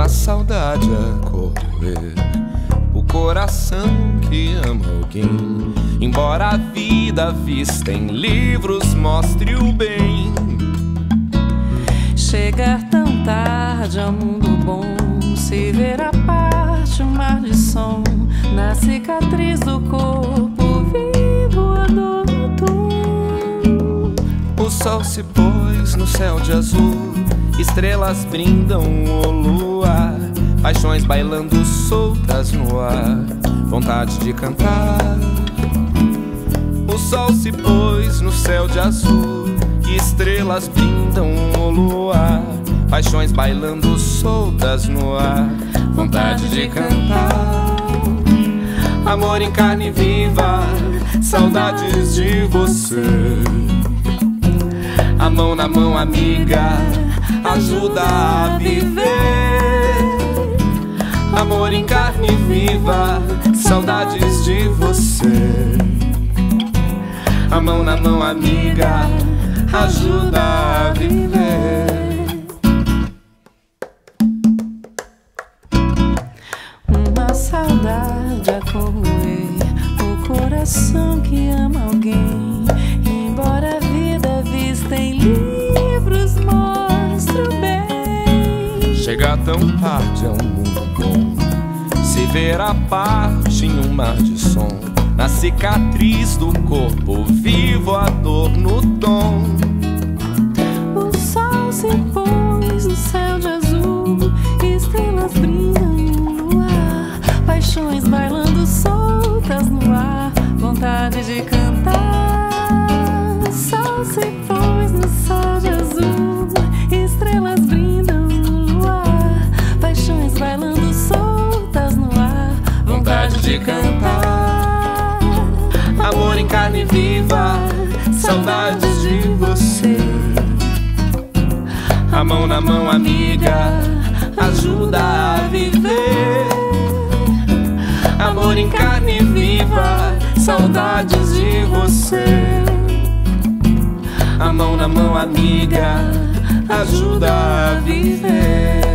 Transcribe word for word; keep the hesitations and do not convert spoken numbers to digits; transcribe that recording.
uma saudade a corroer o coração que ama alguém. Embora a vida vista em livros mostre o bem, chegar tão tarde ao mundo bom, se ver à parte um mar de som na cicatriz do corpo vivo a dor no tom. O sol se pôs no céu de azul, estrelas brindam o luar, paixões bailando soltas no ar, vontade de cantar. O sol se pôs no céu de azul, estrelas brindam o luar, paixões bailando soltas no ar, vontade de cantar. Amor em carne viva, saudades de você. A mão na mão, amiga, ajuda a viver. Amor em carne viva, saudades de você. A mão na mão, amiga, ajuda a viver. Uma saudade a corroer o coração que ama alguém. Embora a vida vista em livros mostre o bem, chegar tão tarde é um mundo bom, se ver à parte em um mar de som, na cicatriz do corpo vivo a dor no tom. O sol se pôs no céu de azul, estrelas brilham no luar, paixões bailando soltas no ar, vontade de cantar. O sol se pôs no céu de azul, estrelas brilham no luar, paixões bailando soltas no ar, vontade de cantar. Amor em carne viva, saudades de você. A mão na mão, amiga, ajuda a viver. Amor em carne viva, saudades de você. A mão na mão, amiga, ajuda a viver.